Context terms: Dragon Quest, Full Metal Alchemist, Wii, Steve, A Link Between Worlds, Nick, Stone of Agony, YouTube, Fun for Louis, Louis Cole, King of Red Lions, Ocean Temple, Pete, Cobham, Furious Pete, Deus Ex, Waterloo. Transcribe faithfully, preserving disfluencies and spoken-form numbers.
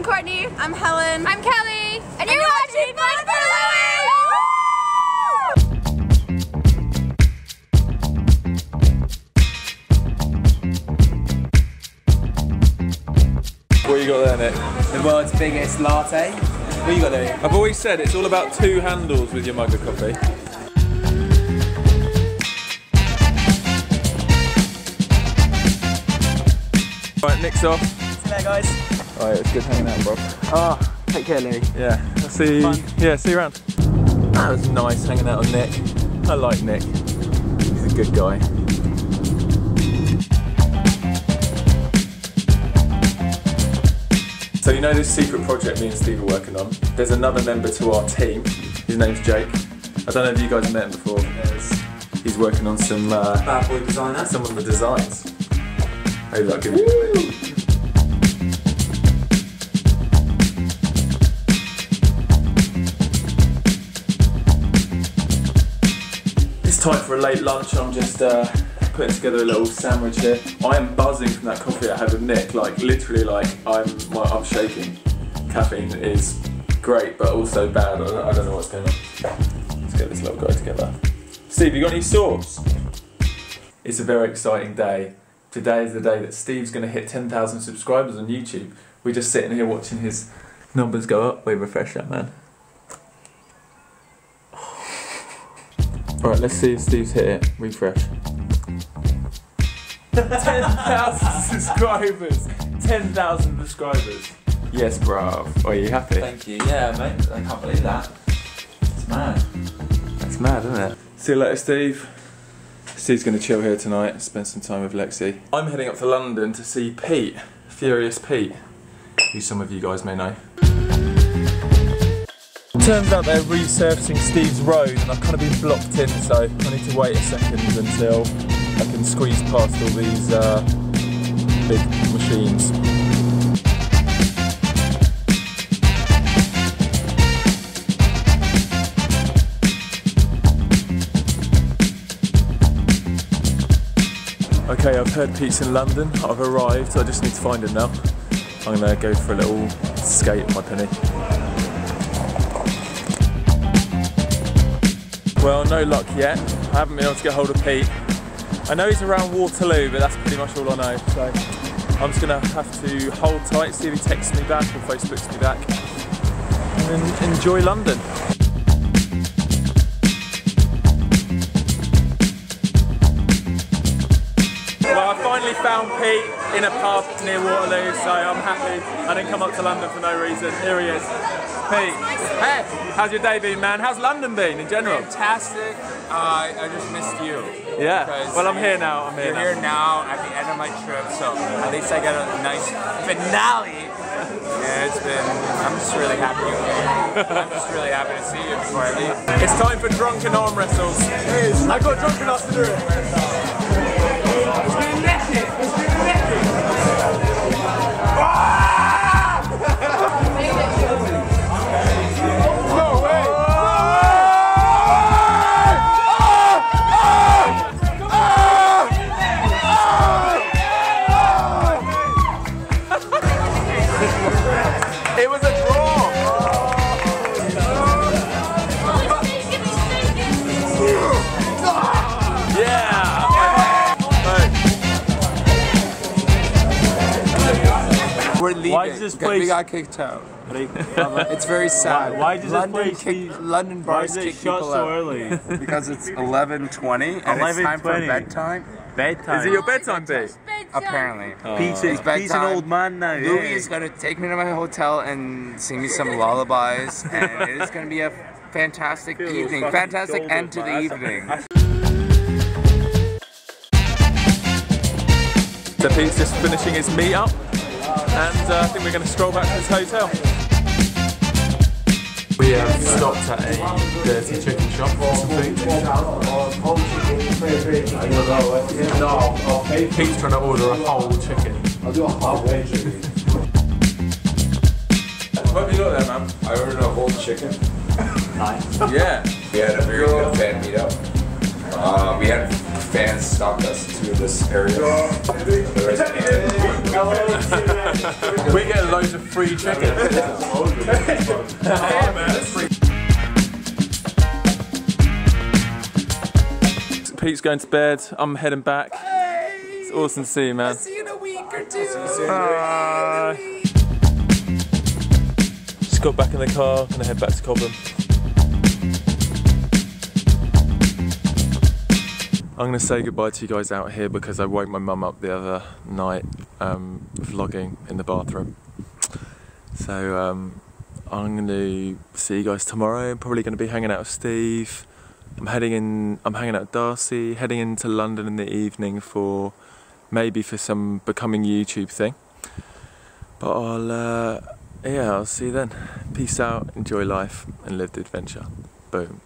I'm Courtney. I'm Helen. I'm Kelly. And, and you're watching Fun for Louis! What you got there, Nick? The world's biggest latte. What you got there? I've always said it's all about two handles with your mug of coffee. Right, Nick's off. See you later, guys. Alright, it was good hanging out, bro. Oh, take care, Louis. Yeah, I'll see. Fun. Yeah, see you around. That was nice hanging out with Nick. I like Nick. He's a good guy. So you know this secret project me and Steve are working on. There's another member to our team. His name's Jake. I don't know if you guys have met him before. He's working on some uh, bad boy designer. Some of the designs. Maybe that'll give you a bit. It's time for a late lunch. I'm just uh, putting together a little sandwich here. I am buzzing from that coffee I had with Nick. Like literally, like I'm, my, I'm shaking. Caffeine is great, but also bad. I don't know what's going on. Let's get this little guy together. Steve, you got any sauce? It's a very exciting day. Today is the day that Steve's going to hit ten thousand subscribers on YouTube. We're just sitting here watching his numbers go up. We refresh that man. Alright, let's see if Steve's hit it. Refresh. ten thousand subscribers! ten thousand subscribers! Yes, bruv. Are you happy? Thank you. Yeah, mate. I can't believe that. It's mad. That's mad, isn't it? See you later, Steve. Steve's going to chill here tonight, spend some time with Lexi. I'm heading up to London to see Pete, Furious Pete, who some of you guys may know. Turns out they're resurfacing Steve's road and I've kind of been blocked in, so I need to wait a second until I can squeeze past all these uh, big machines. Okay, I've heard Pete's in London, I've arrived, so I just need to find him now. I'm going to go for a little skate with my penny. Well, no luck yet. I haven't been able to get hold of Pete. I know he's around Waterloo, but that's pretty much all I know. So I'm just gonna have to hold tight, see if he texts me back or Facebooks me back, and then enjoy London. Well, I finally found Pete in a pub near Waterloo, so I'm happy. I didn't come up to London for no reason. Here he is. Pete, hey, how's your day been, man? How's London been in general? Fantastic. Uh, I just missed you. Yeah. Well, I'm here now. I'm here. You're now. Here now at the end of my trip, so at least I got a nice finale. Yeah, it's been. I'm just really happy you're here. I'm just really happy to see you before I leave. It's time for drunken arm wrestles. It is. I got drunk enough to do it. It's been electric. It's been electric. Why does this place? We got kicked out. It's very sad. Why, why does London this place? Kick, London bars kick people so early? Out. Because it's eleven twenty and eleven it's time twenty. For bedtime. Bedtime. Is it your bedtime, Pete? Apparently. Oh. Pete's, Pete's an old man now. Louis yeah. is gonna take me to my hotel and sing me some lullabies, and it is gonna be a fantastic evening, fantastic end to the evening. So Pete's just finishing his meet up. And uh, I think we're going to stroll back to this hotel. We have uh, stopped at a dirty chicken shop for some food. Pete's trying to order a whole chicken. I'll do a halfway chicken. What have you got there, man? I ordered a whole chicken. Nice. Yeah. We had a very good fan meetup. Uh, we had fans stop us to this area. We get loads of free chicken. Yeah, man. Pete's going to bed. I'm heading back. Hey, it's awesome to see you, man. I'll see you in a week or two. Uh, Just got back in the car. Gonna head back to Cobham. I'm going to say goodbye to you guys out here because I woke my mum up the other night um, vlogging in the bathroom. So um, I'm going to see you guys tomorrow. I'm probably going to be hanging out with Steve. I'm heading in. I'm hanging out with Darcy, heading into London in the evening for maybe for some Becoming YouTube thing. But I'll, uh, yeah, I'll see you then. Peace out, enjoy life and live the adventure. Boom.